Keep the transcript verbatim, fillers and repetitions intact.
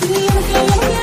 That's all.